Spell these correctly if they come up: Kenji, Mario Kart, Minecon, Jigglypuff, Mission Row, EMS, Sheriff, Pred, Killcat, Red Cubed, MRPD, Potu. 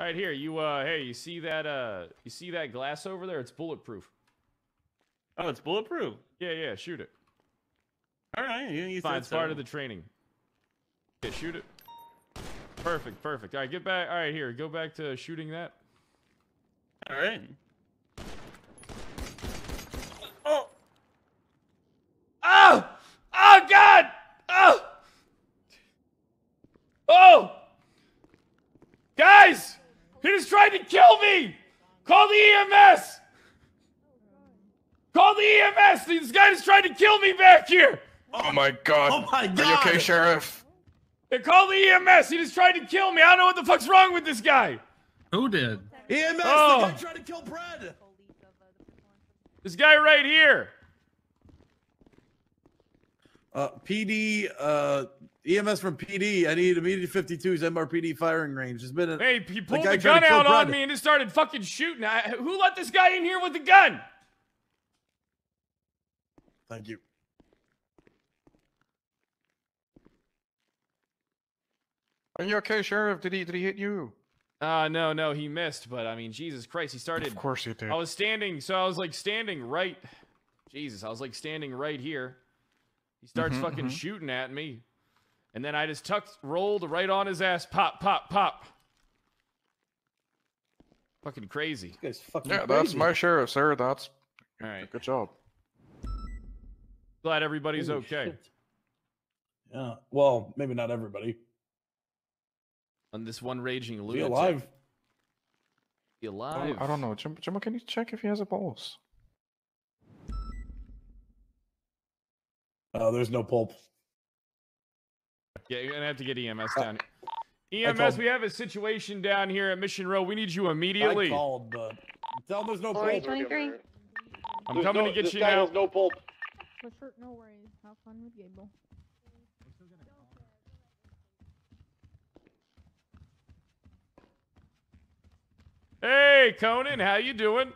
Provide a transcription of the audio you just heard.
All right, here you. Hey, you see that glass over there? It's bulletproof. Oh, it's bulletproof. Yeah, yeah. Shoot it. All right. You said so. It's part of the training. Yeah, shoot it. Perfect, perfect. All right, get back. All right, here. Go back to shooting that. All right. Oh. Oh. Oh God. Oh. Oh. Guys. He just tried to kill me! Call the EMS! Call the EMS! This guy just tried to kill me back here! Oh my God! Oh my God! Are you okay, Sheriff? They call the EMS! He just tried to kill me! I don't know what the fuck's wrong with this guy! Who did? EMS! Oh. The guy tried to kill Pred! This guy right here! PD, EMS from PD. I need immediate 52's MRPD firing range. There's been a hey, he pulled the gun out on me and just started fucking shooting. Who let this guy in here with the gun? Thank you. Are you okay, Sheriff? Did he hit you? No, no, he missed. But I mean, Jesus Christ, he started. Of course he did. I was standing, so I was like standing right. Jesus, I was like standing right here. He starts fucking shooting at me. And then I just rolled right on his ass. Pop, pop, pop. Fucking crazy. This guy's fucking crazy. That's my sheriff, sir. That's... All right. Good job. Glad everybody's okay. Shit. Yeah. Well, maybe not everybody. On this one raging lunatic. Be alive. Be alive. I don't know. Jumbo, can you check if he has a pulse? Oh, there's no pulp. Yeah, you're gonna have to get EMS down here. EMS, we have a situation down here at Mission Row. We need you immediately. I called, but tell them there's no pulp. I'm coming to get you now. There's no pulp. For sure, no worries. Have fun with Gable. Hey, Conan, how you doing?